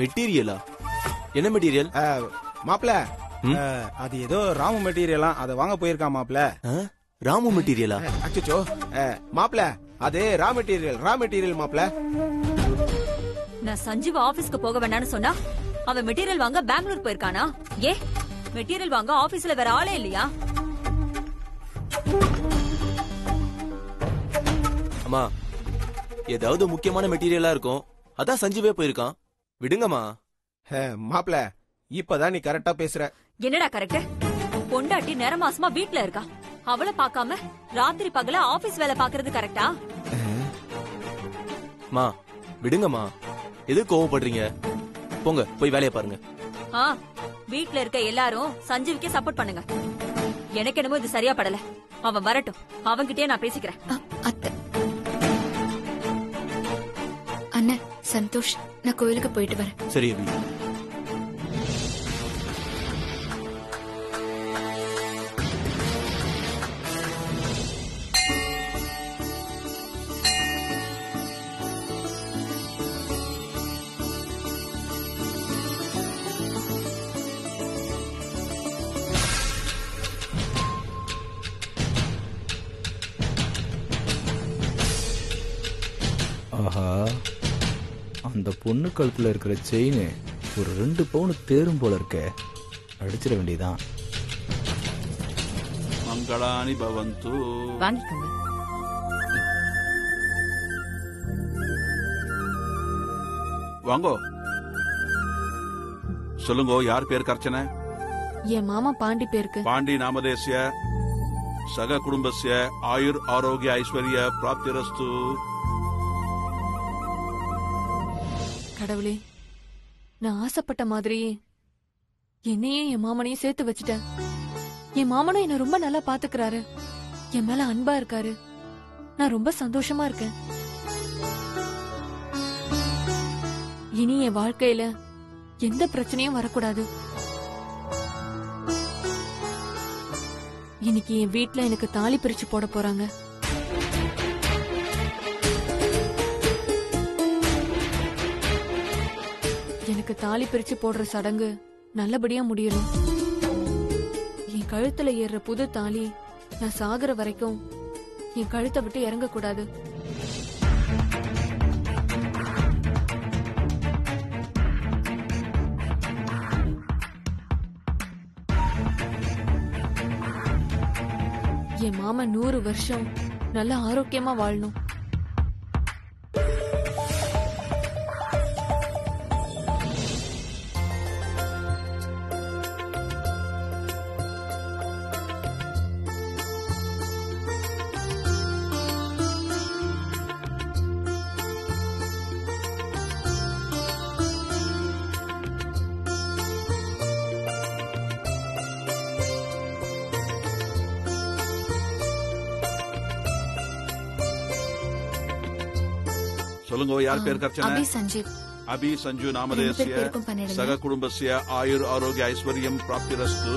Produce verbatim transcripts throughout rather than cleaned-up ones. மெட்டீரியலா? என்ன மெட்டீரியல்? மாப்ள அது ஏதோ ராமு மெட்டீரியலா, அத வாங்க போயிருக்கா மாப்ள. ராமு மெட்டீரியலா? அச்சச்சோ மாப்ள, அது ரா மெட்டீரியல், ரா மெட்டீரியல் மாப்ள. நான் சஞ்சீவ் ஆபீஸ்க்கு போக வேண்டாம்னு சொன்னா அவன் மெட்டீரியல் வாங்க பெங்களூர் போயிருக்கானா? ஏ மெட்டீரியல் வாங்க ஆபீஸ்ல வேற ஆளே இல்லையா? அம்மா ஏதாவது முக்கியமான மெட்டீரியலா இருக்கும், அதான் சஞ்சீவே போயிருக்கான், விடுங்கம்மா. மாப்ள இப்பதான் நீ கரெக்டா பேசுற. என்னடா கரெக்ட்? பொண்டாட்டி நேர மாசமா வீட்ல இருக்கா, அவளை பாக்காம ராத்திரி பகல ஆபீஸ் வேலை பாக்குறது கரெக்டா? மா விடுங்கம்மா, எது கோவப்படுறீங்க? போங்க போய் வேலைய பாருங்க. வீட்ல இருக்க எல்லாரும் சஞ்சீவுக்கே சப்போர்ட் பண்ணுங்க. எனக்கு என்னமோ இது சரியா படல, அவன் வரட்டும், அவன்கிட்டயே நான் பேசிக்கிறேன். அத்தை அண்ணா சந்தோஷ், நான் கோயிலுக்கு போயிட்டு வரேன். சரி அபி. ஆஹா, அந்த பொண்ணு கழுத்துல இருக்கிற செயின் ஒரு ரெண்டு பவுன் தேரும் போல இருக்க, அடிச்சிட வேண்டியதான். மங்களானி பவந்து. வாங்கிக்கோங்க. வாங்கோ. சொல்லுங்க, யார் பேருக்கு அர்ச்சனை? என் மாமா பாண்டி பேருக்கு. பாண்டி நாமதேசிய சக குடும்பசிய ஆயுர் ஆரோக்கிய ஐஸ்வர்ய பிராப்திரஸ்து. கடவுளே, நான் ஆசைப்பட்ட மாதிரி என்னையும் என் மாமனையும் சேர்த்து வச்சுட்டேன். என் மாமனும் என்ன ரொம்ப நல்லா பாத்துக்கிறாரு, என் மேல அன்பா இருக்காரு, நான் ரொம்ப சந்தோஷமா இருக்கேன். இனி என் வாழ்க்கையில எந்த பிரச்சனையும் வரக்கூடாது. இன்னைக்கு என் வீட்டுல எனக்கு தாலி பிரிச்சு போட போறாங்க. எனக்கு தாலி பிரிச்சு போடுற சடங்கு நல்லபடியா முடியணும். என் கழுத்துல ஏற புது தாலி நான் சாகுற வரைக்கும் என் கழுத்தை விட்டு இறங்க கூடாது. என் மாமா நூறு வருஷம் நல்லா ஆரோக்கியமா வாழணும். சொல்லுங்க, யார் பேருக்கு அர்ச்சனை? அபி சஞ்சீவ். அபி சஞ்சு நாமதேசிய சக குடும்பசிய ஆயுர் ஆரோக்கிய ஐஸ்வர்யம் பிராப்திரஸ்து.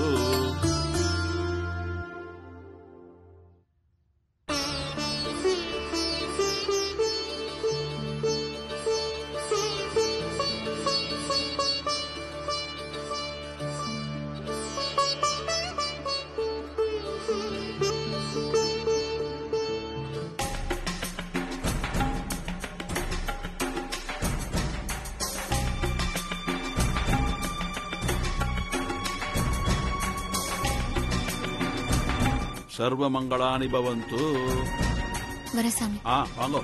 சர்வ மங்களானி பவந்து. வரசாமி. ஆ வாங்கோ.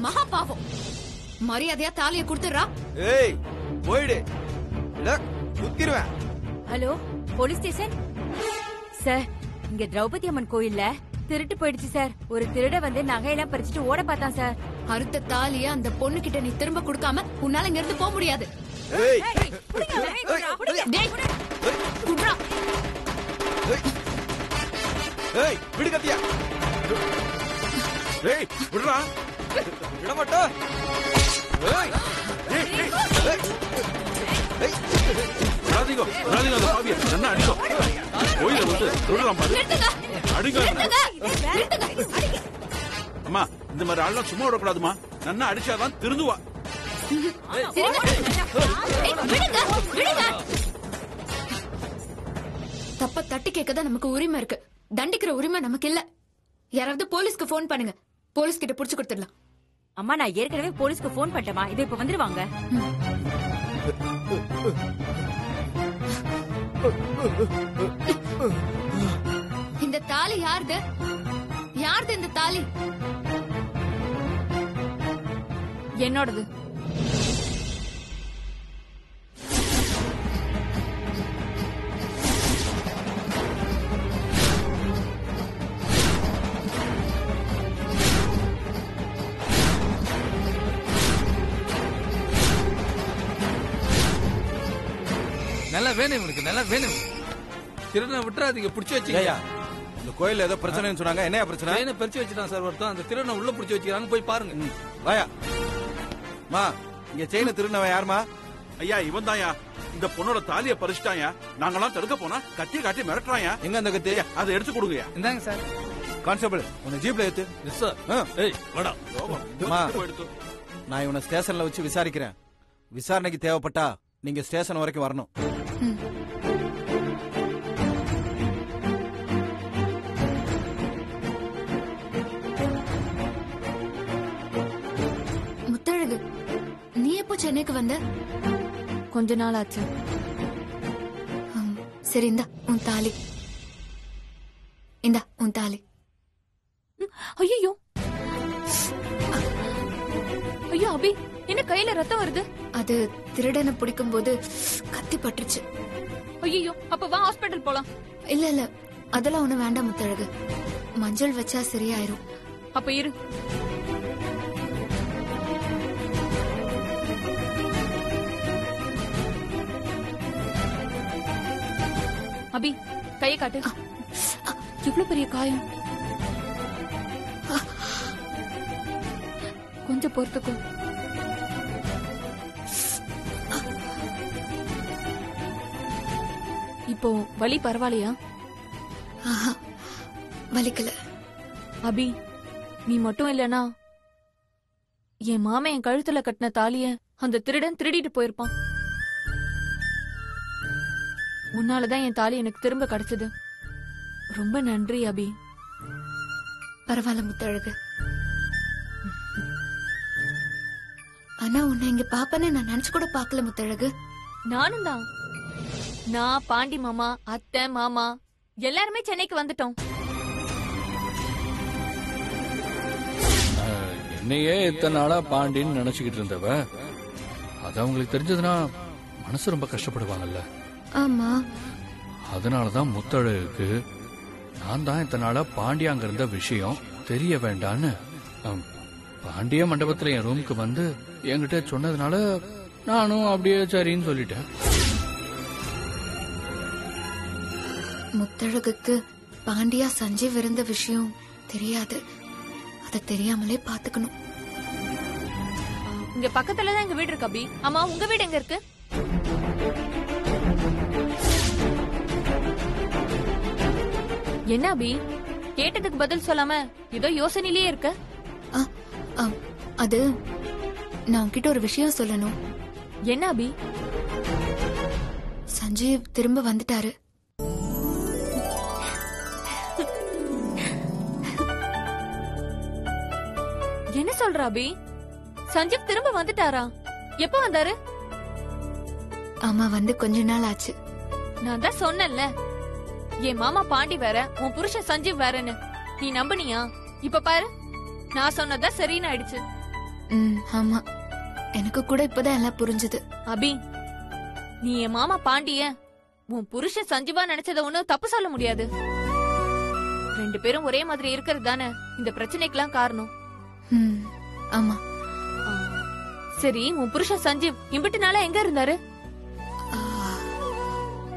महा पाव मर्यादा तालिया हलो पोलिस स्टेशन सर इंगे द्रौपदी अम्मन कोयिल திருட்டு போயிடுச்சு சார் ஒரு திருட வந்து நகையெல்லாம் பறிச்சிட்டு ஓட பார்த்தான் சார் அறுத்த தாலியை அந்த பொண்ணு கிட்ட நீ திரும்ப கொடுக்காம உன்னால இங்க இருந்து போக முடியாது ஏய் புடிங்க டேய் குட்ரா ஏய் விடு கத்தியா ஏய் விடுடா விட மாட்டே ஏய் ஏய் ஏய் ராதிகோ ராதிகோ பாவியா என்ன அடிச்சோ ஓய்ல வந்து திருடுறான் பாரு அடிங்க அம்மா இந்த மாதிரி ஆளா சும்மா ஓட கூடாதுமா நன்னா அடிச்சாதான் திருந்துவா தப்ப தட்டி கேட்கதான் நமக்கு உரிமை இருக்கு தண்டிக்கிற உரிமை நமக்கு இல்ல யாராவது போலீஸ்க்கு போன் பண்ணுங்க போலீஸ் கிட்ட புடிச்சு கொடுத்துடலாம் அம்மா நான் ஏற்கனவே போலீஸ்க்கு போன் பண்ணிட்டேமா இது இப்ப வந்துருவாங்க இந்த தாலி யாரது யாரது இந்த தாலி என்னோடது நல்லா வேணும் உங்களுக்கு நல்லா வேணும் திருநா விட்டுறாதீங்க பிடிச்சு வச்சீங்க இந்த கோயில்ல ஏதோ பிரச்சனைன்னு சொன்னாங்க என்ன பிரச்சனை என்ன பறிச்சு வச்சிட்டான் சார் வரது அந்த திருண்ண உள்ள புடிச்சு வச்சிராங்க போய் பாருங்க வாயா மா இங்க செயின திருண்ணவ யார்மா ஐயா இவன்தான்யா இந்த பொண்ணோட தாலியை பறிச்சிட்டான்யா நாங்கலாம் தடுக்க போனா கட்டி கட்டி மிரட்டறான்யா எங்க அந்த கத்தி அதை எடுத்து கொடுங்கயா இந்தாங்க சார் கான்ஸ்டபிள் உன ஜீப்ல ஏத்து எஸ் சார் ஏய் வாடா மா நான் இவனை ஸ்டேஷன்ல வச்சு விசாரிக்கிறேன் விசாரணைக்கு தேவைப்பட்டா நீங்க ஸ்டேஷன் வரைக்கும் வரணும் சென்னைக்கு வந்த கொஞ்ச நாள் ஆச்சு சரி இந்தா உன் தாலி இந்தா உன் தாலி ஐயோ ஐயோ அபி என்ன கையில ரத்தம் வருது அது திருடனை பிடிக்கும் போது கத்தி பட்டுச்சு ஐயோ அப்ப வா ஹாஸ்பிட்டல் போலாம் இல்ல இல்ல அதெல்லாம் ஒண்ணு வேண்டாம் முத்தழகு மஞ்சள் வச்சா சரியாயிரும் அப்ப இரு அபி கையை காட்டு இவ்வளவு பெரிய காயம் கொஞ்சம் பொறுத்துக்கோ இப்போ வலி பரவாயில்லையா வலிக்கல அபி நீ மட்டும் இல்லனா என் மாமன் என் கழுத்துல கட்டின தாலிய அந்த திருடன் திருடிட்டு போயிருப்பான் உன்னாலதான் என் தாலி எனக்கு திரும்ப கிடைச்சது ரொம்ப நன்றி அபி பரவாயில்ல முத்தழகு ஆனா உன்னை இங்க பாப்பன்னு நான் நினைச்சு கூட பாக்கல முத்தழகு நானும் தான் நான் பாண்டி மாமா அத்தை மாமா எல்லாருமே சென்னைக்கு வந்துட்டோம் என்னையே இத்தனை நாளா பாண்டின்னு நினைச்சுக்கிட்டு இருந்தவ அது அவங்களுக்கு தெரிஞ்சதுன்னா மனசு ரொம்ப கஷ்டப்படுவாங்கல்ல ஆமா, அதனால தான் முத்தழகுக்கு நான் தான் இத்தனால பாண்டியாங்க இருந்த விஷயம் தெரிய வேண்டான்னு பாண்டிய மண்டபத்துல என் ரூமுக்கு வந்து என்கிட்ட சொன்னதுனால நானும் அப்படியே சரின்னு சொல்லிட்டேன். முத்தழகுக்கு பாண்டியா சஞ்சீவ் இருந்த விஷயம் தெரியாது. அத தெரியாமலே பாத்துக்கணும். இங்க பக்கத்துல தான் எங்க வீடு இருக்கு அபி. ஆமா, உங்க வீடு எங்க இருக்கு? என்ன அபி, கேட்டதுக்கு பதில் சொல்லாம ஏதோ யோசனையிலேயே இருக்க? அது நான் உங்ககிட்ட ஒரு விஷயம் சொல்லணும். என்ன அபி? சஞ்சீவ் திரும்ப வந்துட்டாரு. என்ன சொல்ற அபி, சஞ்சீவ் திரும்ப வந்துட்டாரா? எப்ப வந்தாரு? ஆமா, வந்து கொஞ்ச நாள் ஆச்சு. நான் தான் சொன்னேன்ல, என் மாமா பாண்டி வேற உன் புருஷன் சஞ்சீவ் வேறன்னு. நீ நம்பினியா? இப்ப பாரு, நான் சொன்னதான் சரின்னு ஆயிடுச்சு. ஆமா, எனக்கு கூட இப்பதான் எல்லாம் புரிஞ்சது. அபி, நீ என் மாமா பாண்டிய உன் புருஷன் சஞ்சீவா நினைச்சத ஒண்ணும் தப்பு சொல்ல முடியாது. ரெண்டு பேரும் ஒரே மாதிரி இருக்கிறது தானே இந்த பிரச்சனைக்கெல்லாம் காரணம். ஆமா. சரி, உன் புருஷன் சஞ்சீவ் இம்பிட்டு நாளா எங்க இருந்தாரு?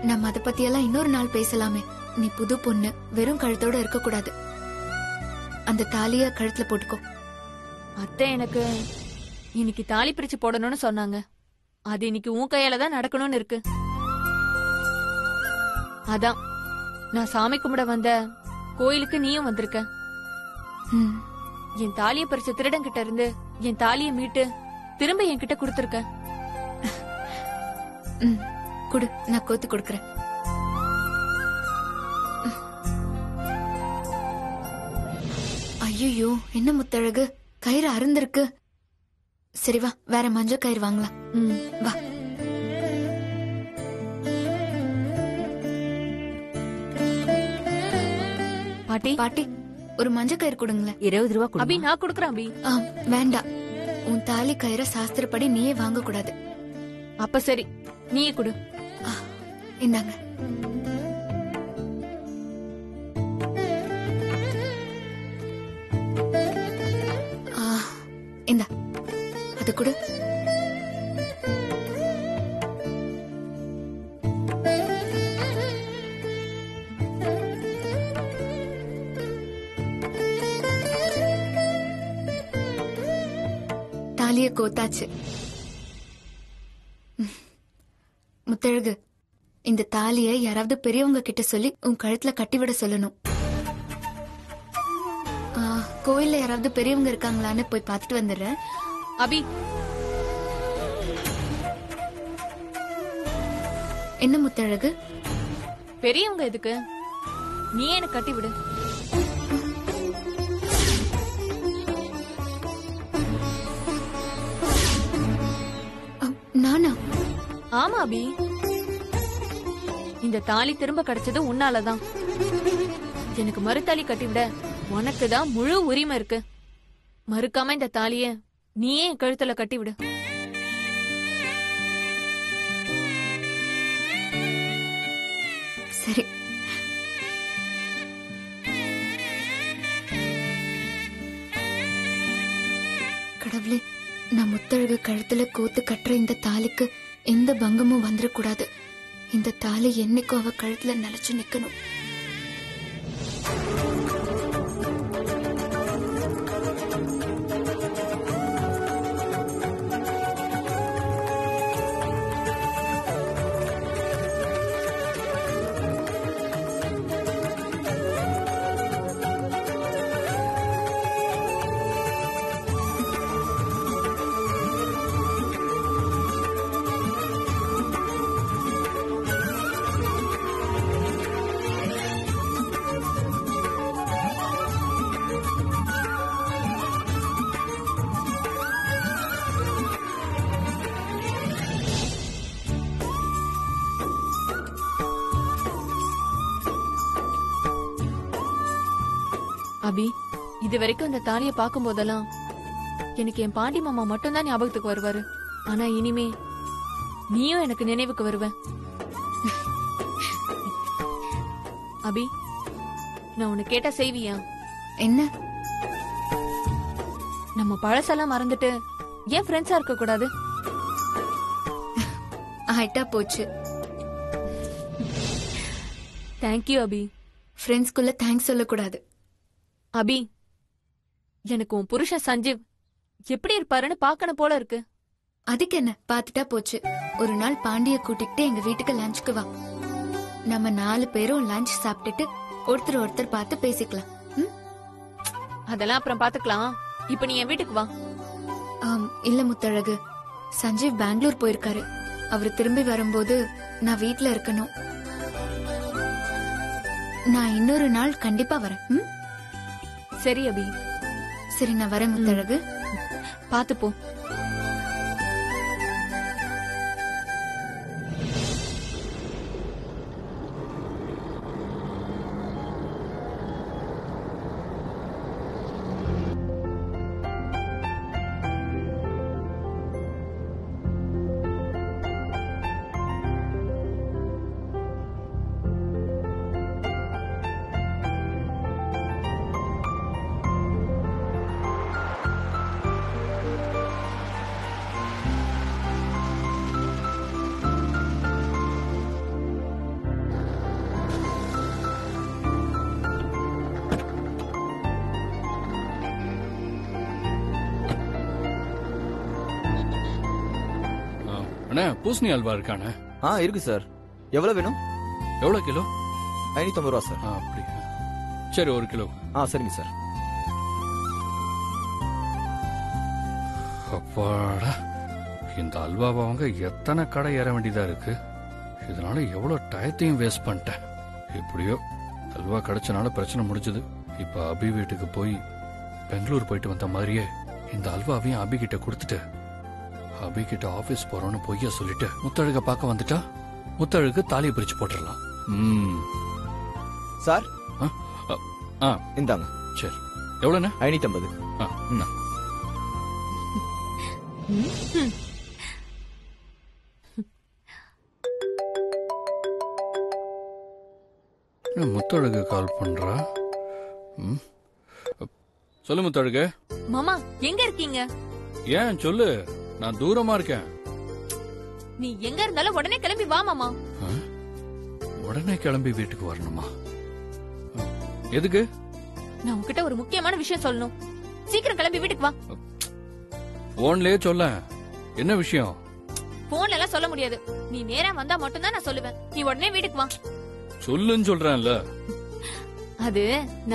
நம்ம அத பத்தி எல்லாம் இன்னொரு நாள் பேசலாமே. நீ புது பொண்ணு, வெறும் கழுத்தோட இருக்க கூடாது. அந்த தாலிய கழுத்துல போட்டுக்கோ. அத்தை எனக்கு இன்னைக்கு தாலி பிரிச்சு போடணும்னு சொன்னாங்க. அது இன்னைக்கு உன் கையால தான் நடக்கணும்னு இருக்கு. அதான் நான் சாமி கும்பிட வந்த கோயிலுக்கு நீயும் வந்திருக்க. என் தாலிய பறிச்ச திருடன் கிட்ட இருந்து என் தாலிய மீட்டு திரும்ப என்கிட்ட குடுத்திருக்க. குடு, நான் கோத்து கொடுக்கறேன். ஐயோ, என்ன முத்தழகு, கயிறு அருந்திருக்கு. சரி வா, வேற மஞ்ச கயிறு வாங்கலாம். வா. பாட்டி பாட்டி, ஒரு மஞ்ச கயிறு கொடுங்களேன். இருபது ரூபா அபி. நான் குடுக்கறேன் அபி. வேண்டாம், உன் தாலி கயிறு சாஸ்திரப்படி நீயே வாங்க கூடாது. அப்ப சரி, நீயே குடு. இந்தாங்க. இந்தா, அது குடு. தாலிய கோத்தாச்சு. முத்தழகு, இந்த தாலிய யாராவது பெரியவங்க கிட்ட சொல்லி உன் கழுத்துல கட்டிவிட சொல்லணும். கோயில்ல யாராவது பெரியவங்க இருக்காங்களான்னு போய் பார்த்துட்டு வந்துடுறேன். அபி, என்ன முத்தழகு, பெரியவங்க எதுக்கு? நீ எனக்கு கட்டிவிடு. நானா? ஆமா அபி, இந்த தாலி திரும்ப கிடைச்சது உன்னாலதான். எனக்கு மறுத்தாலி கட்டிவிட உனக்குதான் முழு உரிமை இருக்கு. மறுக்காம இந்த தாலிய நீயே கழுத்துல கட்டிவிடு. சரி. கடவுளே, நான் முத்தழகு கழுத்துல கோத்து கட்டுற இந்த தாலிக்கு எந்த பங்கமும் வந்துடக்கூடாது. இந்த தாலி என்னைக்கும் அவ கழுத்துல நிலைச்சு நிக்கணும். அபி, இது வரைக்கும் அந்த தாலிய பாக்கும் போதெல்லாம் எனக்கு என் பாண்டி மாமா மட்டும்தான் ஞாபகத்துக்கு வருவாரு. ஆனா இனிமே நீயும் எனக்கு நினைவுக்கு வருவ. அபி, நான் உன்னை கேட்டா செய்வியா? என்ன? நம்ம பழசெல்லாம் மறந்துட்டு ஏன் ஃப்ரெண்ட்ஸா இருக்க கூடாது? ஆயிட்டா போச்சு. தேங்க்யூ அபி. ஃப்ரெண்ட்ஸ்க்குள்ள தேங்க்ஸ் சொல்லக்கூடாது. அபி, எனக்கு உன் புருஷன் சஞ்சீவ் எப்படி இருப்பாருன்னு பாக்கணும் போல இருக்கு. அதுக்கு என்ன, பாத்துட்டா போச்சு. ஒரு நாள் பாண்டிய கூட்டிக்கிட்டு எங்க வீட்டுக்கு லஞ்சுக்கு வா. நம்ம நாலு பேரும் லஞ்ச் சாப்பிட்டுட்டு ஒருத்தர் ஒருத்தர் பார்த்து பேசிக்கலாம். அதெல்லாம் அப்புறம் பாத்துக்கலாம், இப்ப நீ என் வீட்டுக்கு வா. இல்ல முத்தழகு, சஞ்சீவ் பெங்களூர் போயிருக்காரு. அவரு திரும்பி வரும்போது நான் வீட்டுல இருக்கணும். நான் இன்னொரு நாள் கண்டிப்பா வரேன். சரி அபி. சரி, நான் வரேன் முத்தழகு, பாத்து போ. பூசணி அல்வா இருக்கானே? ஆ இருக்கு சார். எவ்வளவு வேணும்? எவ்வளவு கிலோ? ஐநூத்தம்பது ரூபா சார். அப்படியா, சரி ஒரு கிலோ. ஆ சரிங்க சார். அப்பாடா, இந்த அல்வாவை அவங்க எத்தனை கடை ஏற வேண்டியதா இருக்கு. இதனால எவ்வளவு டயத்தையும் வேஸ்ட் பண்ணிட்டேன். எப்படியோ அல்வா கிடைச்சனால பிரச்சனை முடிஞ்சது. இப்ப அபி வீட்டுக்கு போய் பெங்களூர் போயிட்டு வந்த மாதிரியே இந்த அல்வாவையும் அபி கிட்ட கொடுத்துட்டு அபி கிட்ட ஆபீஸ் போறோம்னு பொய்யா சொல்லிட்டு முத்தழக பாக்க வந்துட்டா முத்தழகு தாலியை பிரிச்சு போட்டுடலாம். சார் இந்தாங்க. சரி, எவ்வளவு? ஐநூத்தி ஐம்பது. முத்தழகு கால் பண்றா. சொல்லு முத்தழகு. மாமா எங்க இருக்கீங்க? ஏன் சொல்லு, நான் தூரமா இருக்கேன். நீ எங்க இருந்தாலும் உடனே கிளம்பி வா மாமா. உடனே கிளம்பி வீட்டுக்கு வரணுமா? எதுக்கு? நான் உன்கிட்ட ஒரு முக்கியமான விஷயம் சொல்லணும். சீக்கிரம் கிளம்பி வீட்டுக்கு வா. போன்லயே சொல்ல. என்ன விஷயம்? போன்ல எல்லாம் சொல்ல முடியாது. நீ நேரா வந்தா மட்டும் தான் நான் சொல்லுவேன். நீ உடனே வீட்டுக்கு வா. சொல்லுன்னு சொல்றேன்ல. அது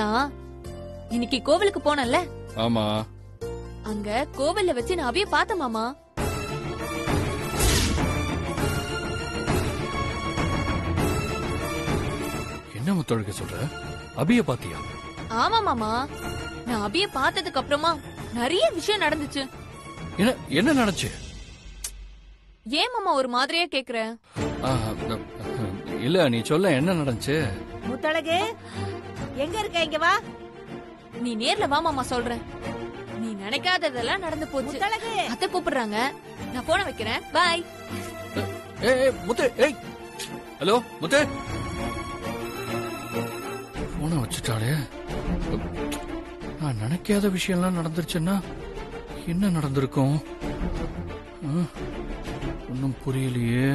நான் இன்னைக்கு கோவிலுக்கு போனேன்ல. ஆமா, அங்க கோவில்ல வச்சு நான் அபிய பார்த்தேன் மாமா. என்ன முத்தழகு சொல்ற? அபிய பாத்தியா? ஆமா மாமா, நான் அபிய பார்த்ததுக்கு அப்புறமா நிறைய விஷயம் நடந்துச்சு. என்ன என்ன நடந்துச்சு? ஏன் மாமா ஒரு மாதிரியா கேக்குற? இல்ல நீ சொல்ல, என்ன நடந்துச்சு? முத்தழகு எங்க இருக்க? இங்க வா. நீ நேர்ல வா மாமா, சொல்றேன். நீ நினைக்காததெல்லாம் நடந்து போச்சு. அத்தை கூப்பிடுறாங்க, நான் போன வைக்கிறேன். பாய். ஏய் முத்து. ஏய் ஹலோ முத்து. போன வச்சுட்டாலே. நான் நினைக்காத விஷயம்லாம் நடந்துருச்சுன்னா என்ன நடந்திருக்கும்? ஒன்னும் புரியலையே.